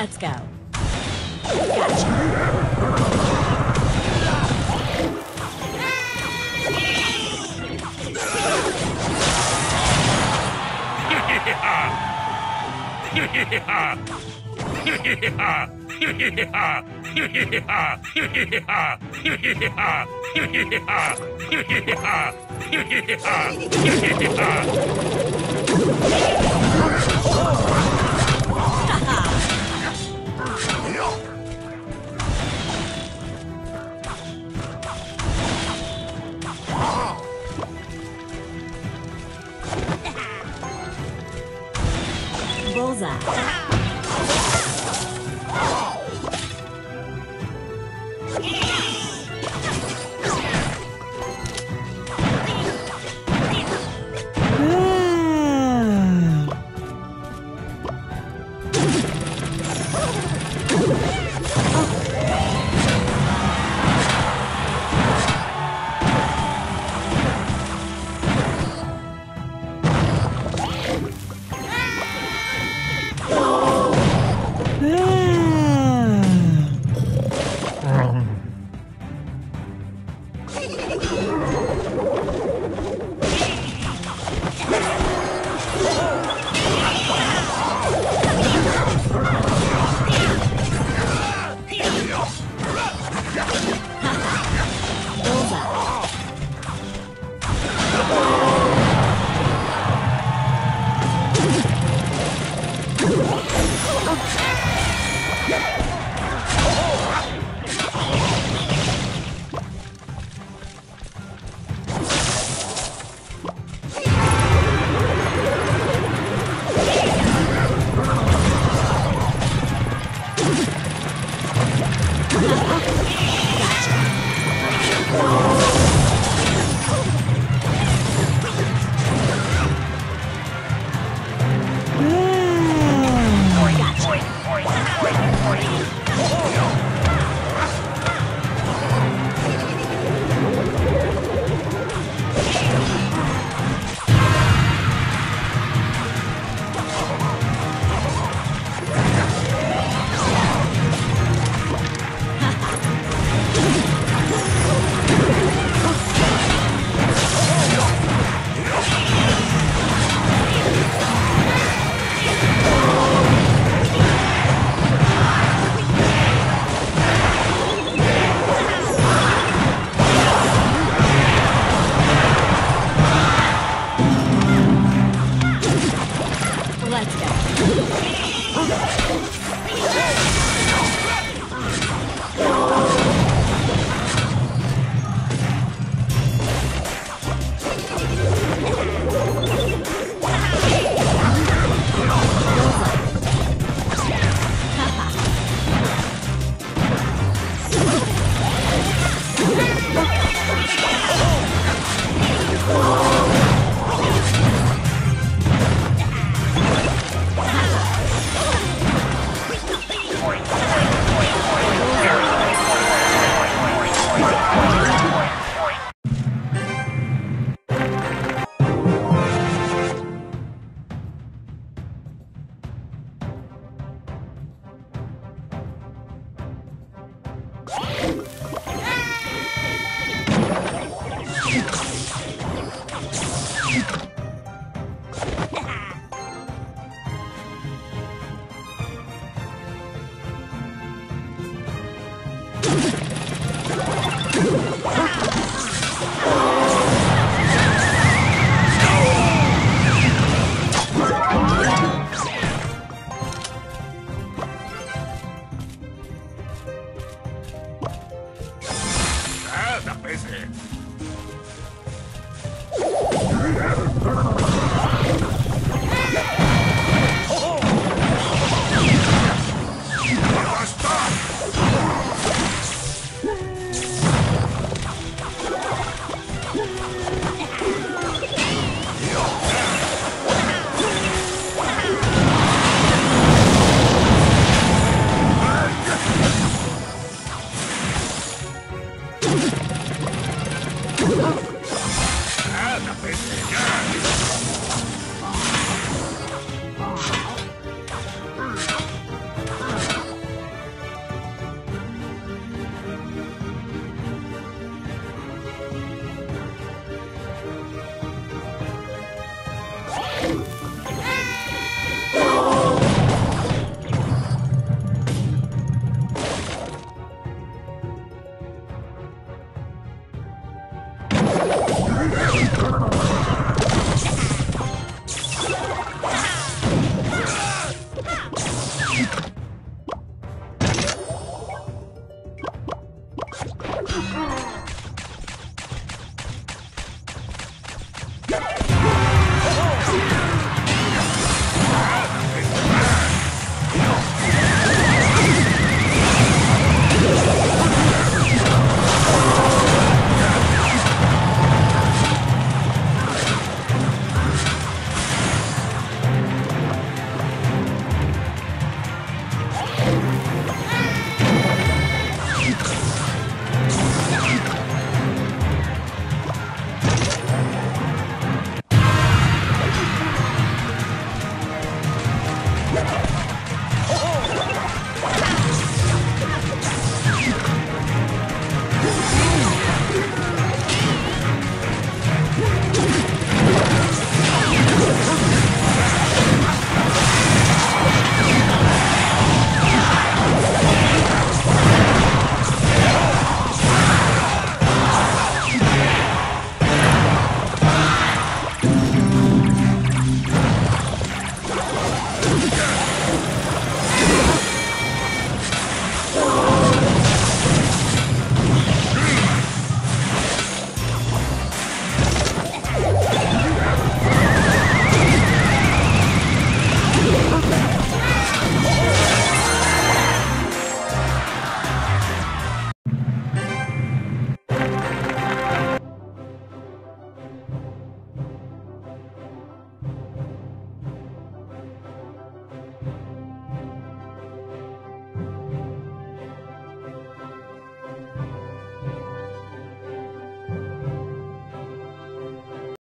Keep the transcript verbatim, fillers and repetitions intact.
Let's go. Gotcha. Oh!